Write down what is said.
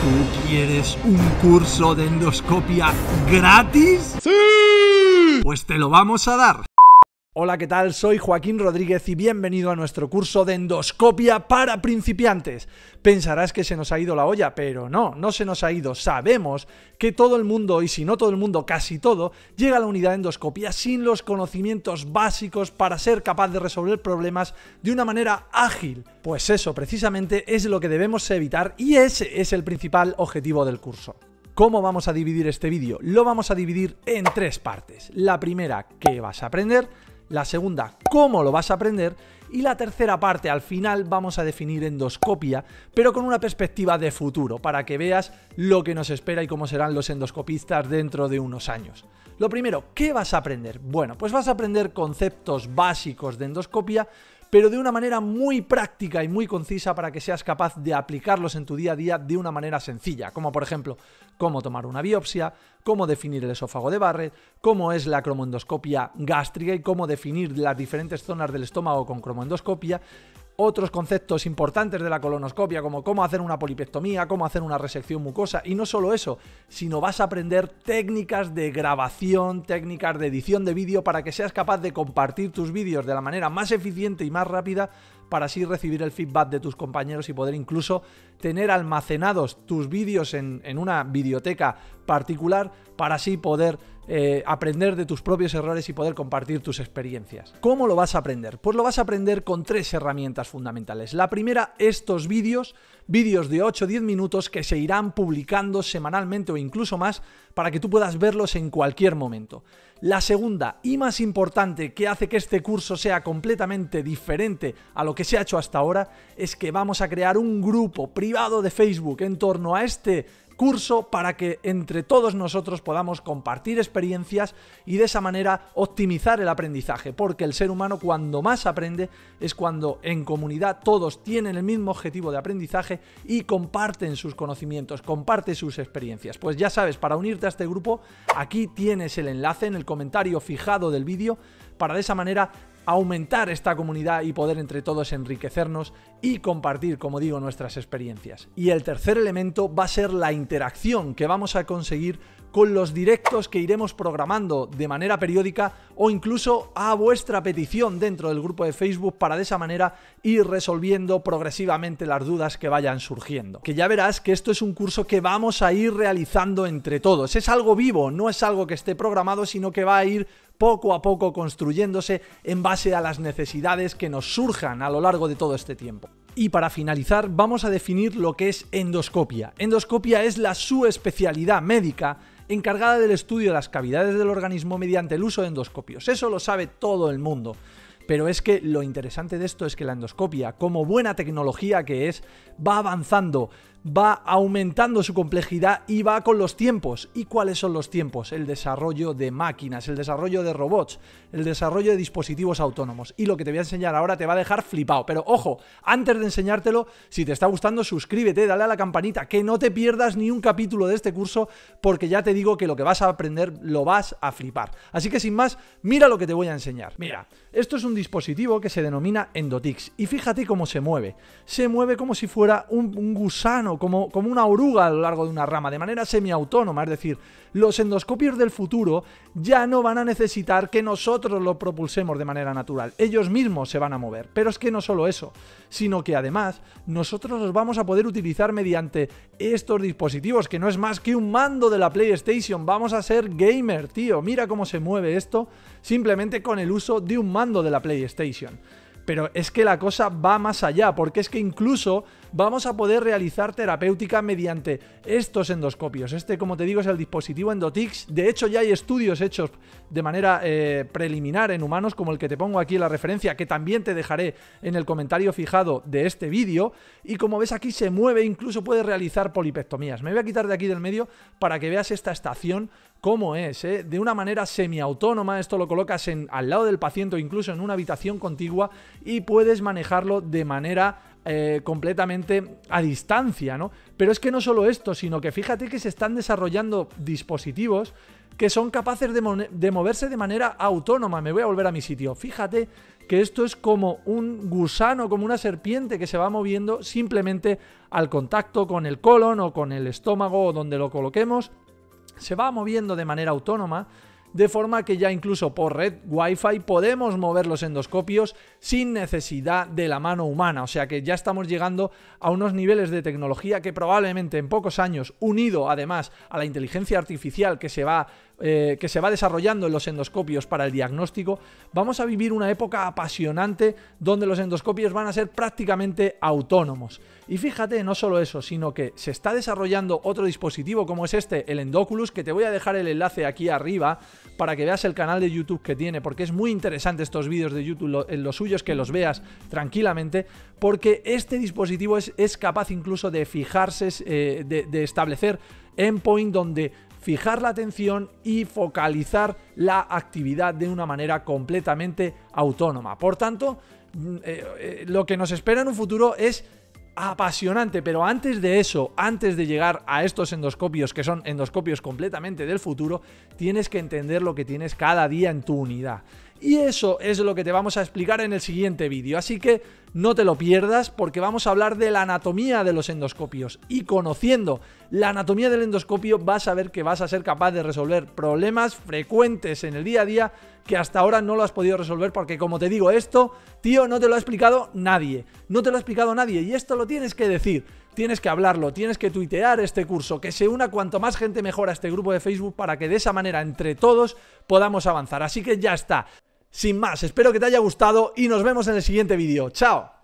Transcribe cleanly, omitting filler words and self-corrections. ¿Tú quieres un curso de endoscopia gratis? ¡Sí! Pues te lo vamos a dar. Hola, ¿qué tal? Soy Joaquín Rodríguez y bienvenido a nuestro curso de endoscopia para principiantes. Pensarás que se nos ha ido la olla, pero no, no se nos ha ido. Sabemos que todo el mundo, y si no todo el mundo, casi todo, llega a la unidad de endoscopia sin los conocimientos básicos para ser capaz de resolver problemas de una manera ágil. Pues eso, precisamente, es lo que debemos evitar y ese es el principal objetivo del curso. ¿Cómo vamos a dividir este vídeo? Lo vamos a dividir en tres partes. La primera, ¿qué vas a aprender? La segunda, ¿cómo lo vas a aprender? Y la tercera parte, al final vamos a definir endoscopia, pero con una perspectiva de futuro, para que veas lo que nos espera y cómo serán los endoscopistas dentro de unos años. Lo primero, ¿qué vas a aprender? Bueno, pues vas a aprender conceptos básicos de endoscopia, pero de una manera muy práctica y muy concisa para que seas capaz de aplicarlos en tu día a día de una manera sencilla, como por ejemplo, cómo tomar una biopsia, cómo definir el esófago de Barrett, cómo es la cromoendoscopia gástrica y cómo definir las diferentes zonas del estómago con cromoendoscopia, otros conceptos importantes de la colonoscopia como cómo hacer una polipectomía, cómo hacer una resección mucosa y no solo eso, sino vas a aprender técnicas de grabación, técnicas de edición de vídeo para que seas capaz de compartir tus vídeos de la manera más eficiente y más rápida para así recibir el feedback de tus compañeros y poder incluso tener almacenados tus vídeos en una biblioteca particular para así poder aprender de tus propios errores y poder compartir tus experiencias. ¿Cómo lo vas a aprender? Pues lo vas a aprender con tres herramientas fundamentales. La primera, estos vídeos de 8-10 minutos que se irán publicando semanalmente o incluso más para que tú puedas verlos en cualquier momento. La segunda y más importante que hace que este curso sea completamente diferente a lo que se ha hecho hasta ahora es que vamos a crear un grupo privado de Facebook en torno a este curso para que entre todos nosotros podamos compartir experiencias y de esa manera optimizar el aprendizaje, porque el ser humano cuando más aprende es cuando en comunidad todos tienen el mismo objetivo de aprendizaje y comparten sus conocimientos, comparten sus experiencias. Pues ya sabes, para unirte a este grupo, aquí tienes el enlace en el comentario fijado del vídeo para de esa manera aumentar esta comunidad y poder entre todos enriquecernos y compartir, como digo, nuestras experiencias. Y el tercer elemento va a ser la interacción que vamos a conseguir con los directos que iremos programando de manera periódica o incluso a vuestra petición dentro del grupo de Facebook para de esa manera ir resolviendo progresivamente las dudas que vayan surgiendo. Que ya verás que esto es un curso que vamos a ir realizando entre todos. Es algo vivo, no es algo que esté programado, sino que va a ir poco a poco construyéndose en base a las necesidades que nos surjan a lo largo de todo este tiempo. Y para finalizar, vamos a definir lo que es endoscopia. Endoscopia es la subespecialidad médica encargada del estudio de las cavidades del organismo mediante el uso de endoscopios. Eso lo sabe todo el mundo. Pero es que lo interesante de esto es que la endoscopia, como buena tecnología que es, va avanzando, va aumentando su complejidad y va con los tiempos. ¿Y cuáles son los tiempos? El desarrollo de máquinas, el desarrollo de robots, el desarrollo de dispositivos autónomos. Y lo que te voy a enseñar ahora te va a dejar flipado. Pero ojo, antes de enseñártelo, si te está gustando, suscríbete, dale a la campanita, que no te pierdas ni un capítulo de este curso, porque ya te digo que lo que vas a aprender lo vas a flipar. Así que sin más, mira lo que te voy a enseñar. Mira, esto es un dispositivo que se denomina endotics y fíjate cómo se mueve. Se mueve como si fuera un gusano, como una oruga a lo largo de una rama, de manera semiautónoma. Es decir, los endoscopios del futuro ya no van a necesitar que nosotros lo propulsemos de manera natural. Ellos mismos se van a mover. Pero es que no solo eso, sino que además nosotros los vamos a poder utilizar mediante estos dispositivos, que no es más que un mando de la PlayStation. Vamos a ser gamer, tío. Mira cómo se mueve esto simplemente con el uso de un mando de la PlayStation. Pero es que la cosa va más allá, porque es que incluso vamos a poder realizar terapéutica mediante estos endoscopios. Este, como te digo, es el dispositivo Endotix. De hecho, ya hay estudios hechos de manera preliminar en humanos, como el que te pongo aquí en la referencia, que también te dejaré en el comentario fijado de este vídeo. Y como ves, aquí se mueve, incluso puede realizar polipectomías. Me voy a quitar de aquí del medio para que veas esta estación cómo es, ¿eh? De una manera semiautónoma. Esto lo colocas al lado del paciente o incluso en una habitación contigua y puedes manejarlo de manera completamente a distancia, ¿no? Pero es que no solo esto, sino que fíjate que se están desarrollando dispositivos que son capaces de moverse de manera autónoma. Me voy a volver a mi sitio. Fíjate que esto es como un gusano, como una serpiente que se va moviendo simplemente al contacto con el colon o con el estómago o donde lo coloquemos. Se va moviendo de manera autónoma, de forma que ya incluso por red Wi-Fi podemos mover los endoscopios sin necesidad de la mano humana. O sea que ya estamos llegando a unos niveles de tecnología que probablemente en pocos años, unido además a la inteligencia artificial que se va desarrollando en los endoscopios para el diagnóstico, vamos a vivir una época apasionante donde los endoscopios van a ser prácticamente autónomos. Y fíjate, no solo eso, sino que se está desarrollando otro dispositivo como es este, el Endoculus, que te voy a dejar el enlace aquí arriba para que veas el canal de YouTube que tiene, porque es muy interesante estos vídeos de YouTube, los suyos, que los veas tranquilamente, porque este dispositivo es capaz incluso de fijarse, de establecer endpoint donde fijar la atención y focalizar la actividad de una manera completamente autónoma. Por tanto, lo que nos espera en un futuro es apasionante, pero antes de eso, antes de llegar a estos endoscopios, que son endoscopios completamente del futuro, tienes que entender lo que tienes cada día en tu unidad. Y eso es lo que te vamos a explicar en el siguiente vídeo, así que no te lo pierdas, porque vamos a hablar de la anatomía de los endoscopios, y conociendo la anatomía del endoscopio vas a ver que vas a ser capaz de resolver problemas frecuentes en el día a día que hasta ahora no lo has podido resolver, porque como te digo, esto, tío, no te lo ha explicado nadie, no te lo ha explicado nadie, y esto lo tienes que decir. Tienes que hablarlo, tienes que tuitear este curso, que se una cuanto más gente mejor a este grupo de Facebook, para que de esa manera entre todos podamos avanzar. Así que ya está. Sin más, espero que te haya gustado y nos vemos en el siguiente vídeo. ¡Chao!